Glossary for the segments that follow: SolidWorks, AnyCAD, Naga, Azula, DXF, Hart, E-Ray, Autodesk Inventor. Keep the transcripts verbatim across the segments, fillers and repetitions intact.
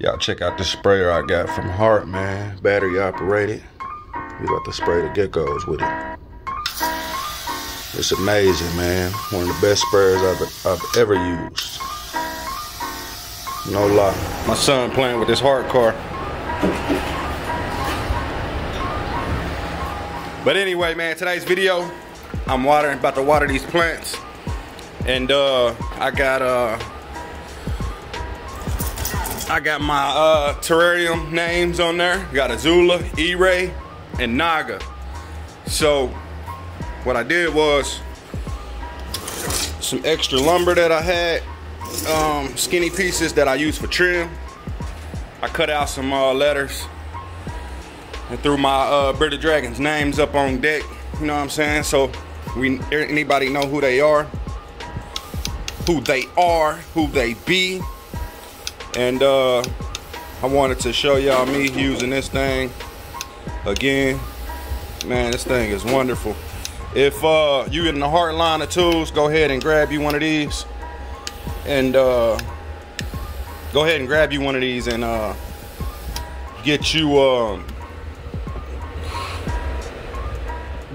Y'all check out the sprayer I got from Hart, man. Battery operated. We about to spray the geckos with it. It's amazing, man. One of the best sprayers I've, I've ever used. No lie. My son playing with this Hart car. But anyway, man, today's video, I'm watering, about to water these plants. And uh, I got... Uh, I got my uh, terrarium names on there. Got Azula, E-Ray, and Naga. So what I did was some extra lumber that I had, um, skinny pieces that I use for trim. I cut out some uh, letters and threw my uh, bearded dragons names up on deck. You know what I'm saying? So we anybody know who they are, who they are, who they be. And uh, I wanted to show y'all me using this thing again. Man, this thing is wonderful. If uh, you in the Hart line of tools, go ahead and grab you one of these. And uh, go ahead and grab you one of these and uh, get you um,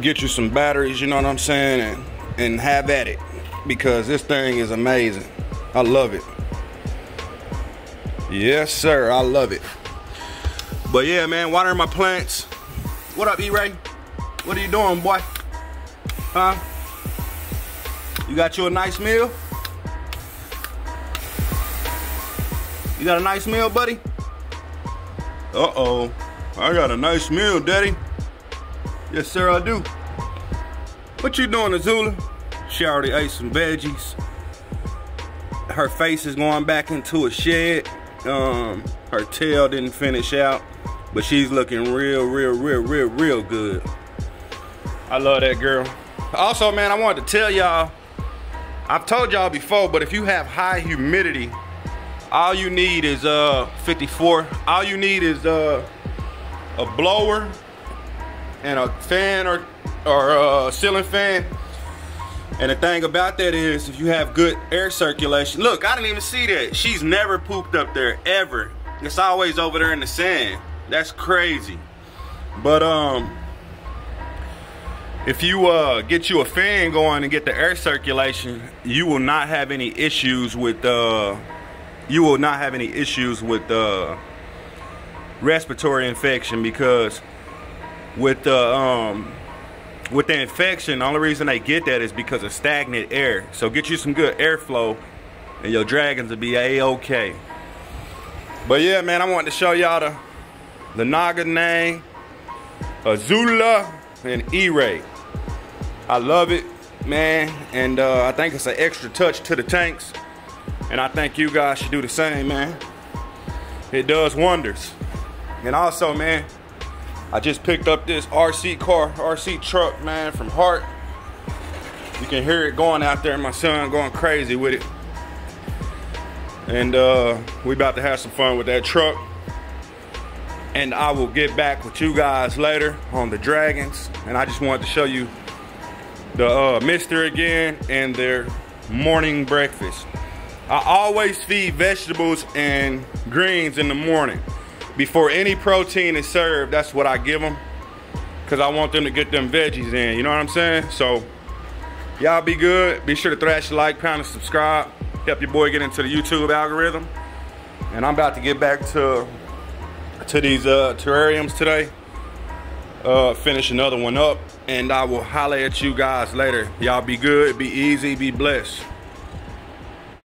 get you some batteries. You know what I'm saying? And, and have at it, because this thing is amazing. I love it. Yes, sir, I love it. But yeah, man, watering my plants. What up, E-Ray? What are you doing, boy? Huh? You got you a nice meal? You got a nice meal, buddy? Uh-oh, I got a nice meal, daddy. Yes, sir, I do. What you doing, Azula? She already ate some veggies. Her face is going back into a shed. Um, her tail didn't finish out, but she's looking real, real, real, real, real good. I love that girl. Also, man, I wanted to tell y'all, I've told y'all before, but if you have high humidity, all you need is uh, fifty-four. All you need is uh, a blower and a fan or, or a ceiling fan. And the thing about that is, if you have good air circulation, look, I didn't even see that. She's never pooped up there, ever. It's always over there in the sand. That's crazy. But um, if you uh, get you a fan going and get the air circulation, you will not have any issues with, uh, you will not have any issues with uh, respiratory infection, because with the, uh, um, with the infection, the only reason they get that is because of stagnant air. So get you some good airflow and your dragons will be a-okay. But yeah, man, I wanted to show y'all the, the Naga name, Azula, and E-Ray. I love it, man. And uh, I think it's an extra touch to the tanks. And I think you guys should do the same, man. It does wonders. And also, man, I just picked up this R C car, R C truck, man, from Hart. You can hear it going out there, my son going crazy with it. And uh, we about to have some fun with that truck. And I will get back with you guys later on the dragons. And I just wanted to show you the uh, mister again and their morning breakfast. I always feed vegetables and greens in the morning. Before any protein is served, that's what I give them, because I want them to get them veggies in, you know what I'm saying? So, y'all be good. Be sure to thrash a like, pound, and subscribe. Help your boy get into the YouTube algorithm. And I'm about to get back to, to these uh, terrariums today. Uh, finish another one up, and I will holler at you guys later. Y'all be good, be easy, be blessed.